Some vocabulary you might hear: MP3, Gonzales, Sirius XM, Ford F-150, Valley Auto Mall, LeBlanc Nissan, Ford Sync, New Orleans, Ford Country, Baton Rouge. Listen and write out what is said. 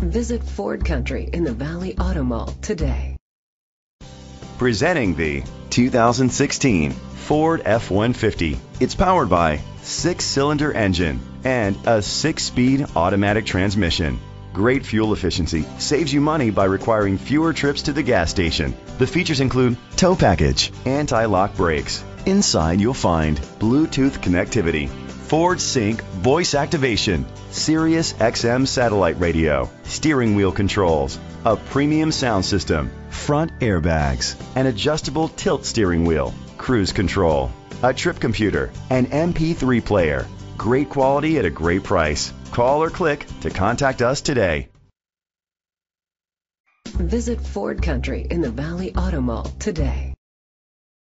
Visit Ford Country in the Valley Auto Mall today. Presenting the 2016 Ford F-150. It's powered by 6-cylinder engine and a 6-speed automatic transmission. Great fuel efficiency saves you money by requiring fewer trips to the gas station. The features include tow package, anti-lock brakes. Inside you'll find Bluetooth connectivity, Ford Sync voice activation, Sirius XM satellite radio, steering wheel controls, a premium sound system, front airbags, an adjustable tilt steering wheel, cruise control, a trip computer, an MP3 player. Great quality at a great price. Call or click to contact us today. Visit Ford Country in the Valley Auto Mall today.